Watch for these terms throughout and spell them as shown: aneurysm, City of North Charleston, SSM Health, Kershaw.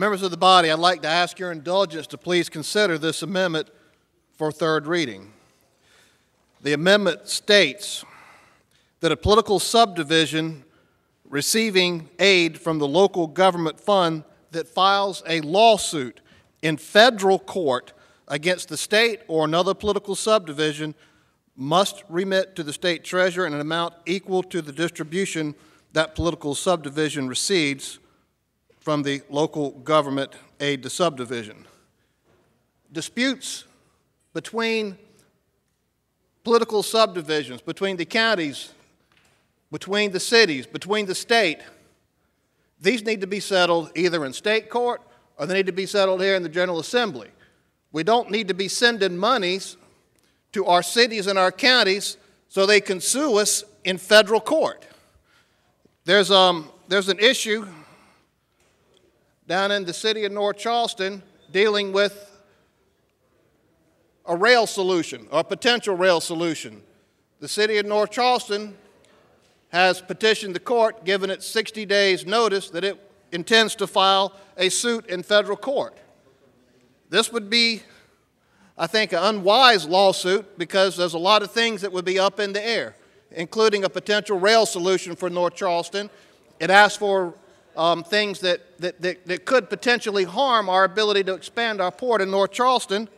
Members of the body, I'd like to ask your indulgence to please consider this amendment for third reading. The amendment states that a political subdivision receiving aid from the local government fund that files a lawsuit in federal court against the state or another political subdivision must remit to the state treasurer an amount equal to the distribution that political subdivision receives from the local government aid to subdivision. Disputes between political subdivisions, between the counties, between the cities, between the state, these need to be settled either in state court or they need to be settled here in the General Assembly. We don't need to be sending monies to our cities and our counties so they can sue us in federal court. There's an issue down in the city of North Charleston dealing with a rail solution, or a potential rail solution. The city of North Charleston has petitioned the court, given it 60 days notice that it intends to file a suit in federal court. This would be, I think, an unwise lawsuit because there's a lot of things that would be up in the air, including a potential rail solution for North Charleston. It asks for things that could potentially harm our ability to expand our port in North Charleston.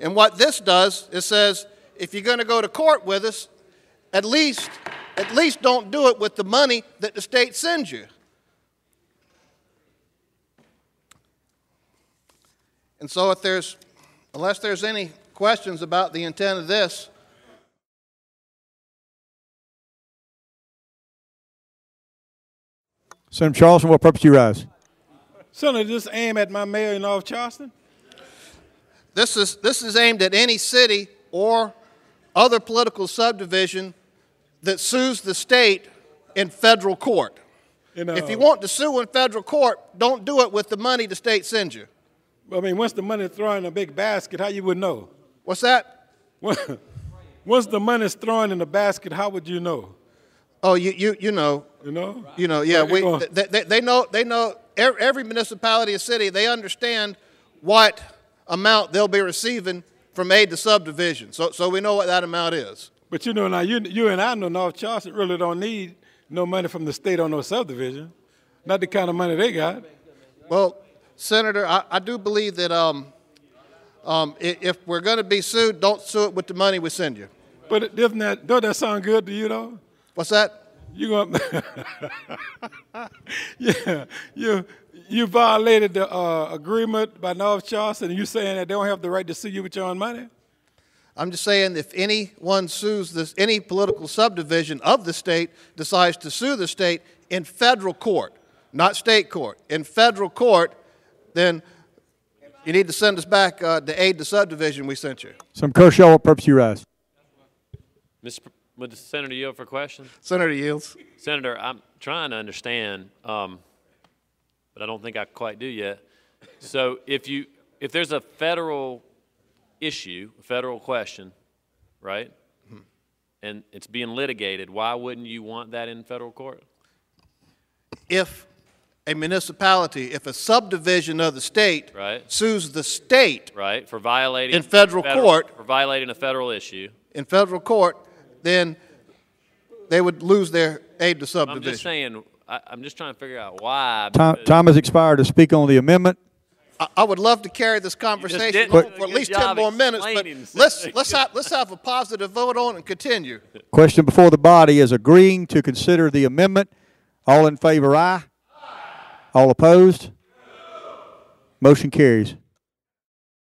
And what this does is says, if you're going to go to court with us, at least don't do it with the money that the state sends you. And so unless there's any questions about the intent of this, Senator Charleston, what purpose do you rise? Senator, this aim at my mayor in North Charleston? This is aimed at any city or other political subdivision that sues the state in federal court. If you want to sue in federal court, don't do it with the money the state sends you. I mean, once the money's thrown in a big basket, how you would know? What's that? Once the money's thrown in the basket, how would you know? Oh, you know. You know? You know, yeah. They know every municipality or city, they understand what amount they'll be receiving from aid to subdivision. So we know what that amount is. But you know, now you and I know North Charleston really don't need no money from the state on no subdivision. Not the kind of money they got. Well, Senator, I do believe that if we're going to be sued, don't sue it with the money we send you. But doesn't that, don't that sound good to you, though? What's that? You violated the agreement by North Charleston, and you're saying that they don't have the right to sue you with your own money? I'm just saying if anyone sues this, any political subdivision of the state decides to sue the state in federal court, not state court, in federal court, then you need to send us back the aid to subdivision we sent you. Senator Kershaw, what purpose do you rise? Would the Senator yield for questions? Senator yields. Senator, I'm trying to understand. But I don't think I quite do yet. So if there's a federal issue, a federal question, right, and it's being litigated, why wouldn't you want that in federal court? If a municipality, if a subdivision of the state sues the state for violating in federal court, for violating a federal issue in federal court, then they would lose their aid to subdivision. I'm just saying. I'm just trying to figure out why. Time has expired to speak on the amendment. I would love to carry this conversation for at least 10 more minutes, but let's have a positive vote on and continue. Question before the body is agreeing to consider the amendment. All in favor, aye. All opposed? No. Motion carries.